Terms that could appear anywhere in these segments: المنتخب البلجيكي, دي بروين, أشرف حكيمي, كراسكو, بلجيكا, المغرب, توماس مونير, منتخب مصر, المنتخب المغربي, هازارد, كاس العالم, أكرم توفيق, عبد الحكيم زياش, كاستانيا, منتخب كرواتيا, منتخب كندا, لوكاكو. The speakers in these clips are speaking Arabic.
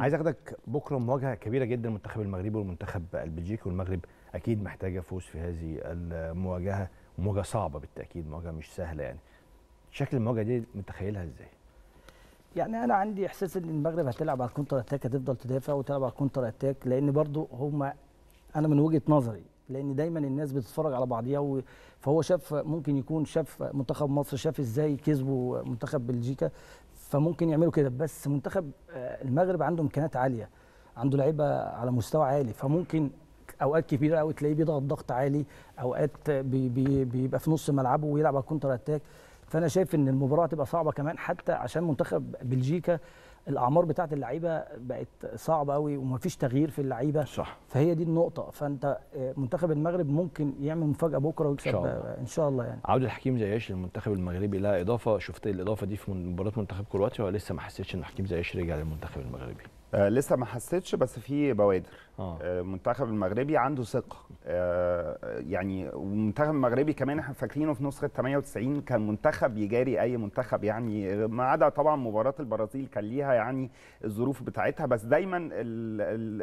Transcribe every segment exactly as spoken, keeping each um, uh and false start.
عايز اخدك بكره مواجهه كبيره جدا، المنتخب المغربي والمنتخب البلجيكي، والمغرب اكيد محتاجه فوز في هذه المواجهه، مواجهه صعبه بالتاكيد، مواجهه مش سهله. يعني شكل المواجهه دي متخيلها ازاي؟ يعني انا عندي احساس ان المغرب هتلعب على الكونتر اتاك، هتفضل تدافع وتلعب على الكونتر اتاك، لان برضو هم، انا من وجهه نظري، لان دايما الناس بتتفرج على بعضيها، فهو شاف، ممكن يكون شاف منتخب مصر، شاف ازاي كسبوا منتخب بلجيكا، فممكن يعملوا كده. بس منتخب المغرب عنده امكانيات عاليه، عنده لعيبه على مستوى عالي، فممكن اوقات كبيره قوي تلاقيه بيضغط ضغط عالي، اوقات بي بي بيبقى في نص ملعبه ويلعب على الكونتر اتاك. فانا شايف ان المباراه هتبقى صعبه كمان، حتى عشان منتخب بلجيكا الاعمار بتاعت اللعيبه بقت صعبه قوي، ومفيش تغيير في اللعيبه، صح؟ فهي دي النقطه. فانت منتخب المغرب ممكن يعمل مفاجاه بكره ويكسب ان شاء الله. يعني عبد الحكيم زياش المنتخب المغربي لها اضافه، شفت الاضافه دي في مباراه منتخب كرواتيا، ولا لسه ما حسيتش ان حكيم زياش رجع للمنتخب المغربي؟ آه لسه ما حسيتش، بس في بوادر. آه. آه المنتخب المغربي عنده ثقه، آه يعني والمنتخب المغربي كمان احنا فاكرينه في نسخه ثمانية وتسعين كان منتخب يجاري اي منتخب، يعني ما عدا طبعا مباراه البرازيل كان ليها يعني الظروف بتاعتها، بس دايما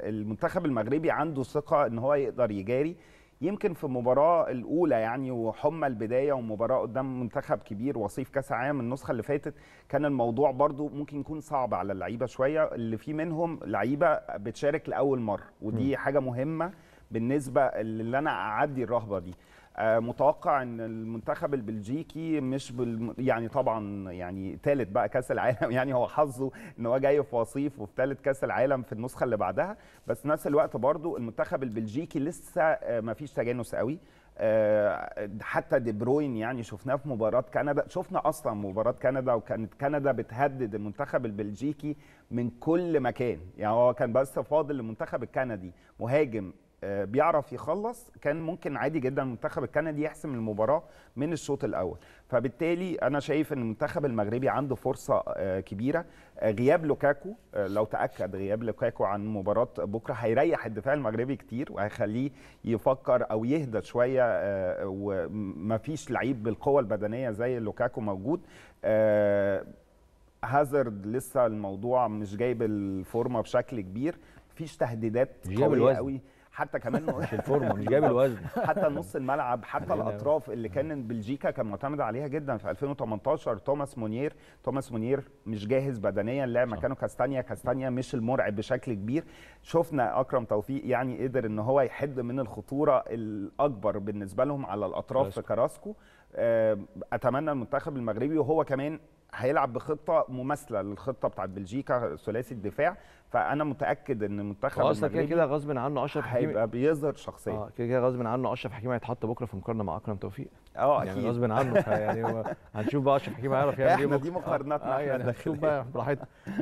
المنتخب المغربي عنده ثقه ان هو يقدر يجاري. يمكن في المباراه الاولى يعني وحمى البدايه ومباراه قدام منتخب كبير وصيف كاس العالم النسخه اللي فاتت، كان الموضوع برضو ممكن يكون صعب على اللعيبه شويه، اللي في منهم لعيبه بتشارك لاول مره، ودي حاجه مهمه بالنسبه اللي انا اعدي الرهبه دي. متوقع ان المنتخب البلجيكي مش بال... يعني طبعا يعني ثالث بقى كاس العالم، يعني هو حظه ان هو جاي في وصيف وفي ثالث كاس العالم في النسخه اللي بعدها، بس نفس الوقت برضو المنتخب البلجيكي لسه ما فيش تجانس قوي. حتى دي بروين يعني شفناه في مباراه كندا، شفنا اصلا مباراه كندا، وكانت كندا بتهدد المنتخب البلجيكي من كل مكان، يعني هو كان بس فاضل المنتخب الكندي مهاجم بيعرف يخلص، كان ممكن عادي جدا المنتخب الكندي يحسم المباراه من الشوط الاول. فبالتالي انا شايف ان المنتخب المغربي عنده فرصه كبيره. غياب لوكاكو، لو تاكد غياب لوكاكو عن مباراه بكره هيريح الدفاع المغربي كتير، وهيخليه يفكر او يهدى شويه، ومفيش لعيب بالقوه البدنيه زي لوكاكو موجود. هازارد لسه الموضوع مش جايب الفورمه بشكل كبير، مفيش تهديدات قويه قوي حتى كمان مش الفورمه، مش جايب الوزن حتى نص الملعب، حتى الاطراف اللي كان بلجيكا كان معتمد عليها جدا في ألفين وثمانية عشر. توماس مونير توماس مونير مش جاهز بدنيا، لا مكانه كاستانيا كاستانيا مش المرعب بشكل كبير. شفنا اكرم توفيق يعني قدر ان هو يحد من الخطوره الاكبر بالنسبه لهم على الاطراف في كراسكو. اتمنى المنتخب المغربي، وهو كمان هيلعب بخطه مماثله للخطه بتاعت بلجيكا ثلاثي الدفاع، فانا متاكد ان المنتخب المغربي اصلا كده كده غصب عنه اشرف حكيمي هيبقى بيظهر شخصيه، اه كده كده غصب عنه اشرف حكيمي هيتحط بكره في مقارنه مع اكرم توفيق، اه اكيد يعني غصب عنه يعني هنشوف بقى اشرف حكيمي هيعرف يعمل ايه. احنا دي مقارناتنا، احنا هنشوف بقى براحتنا.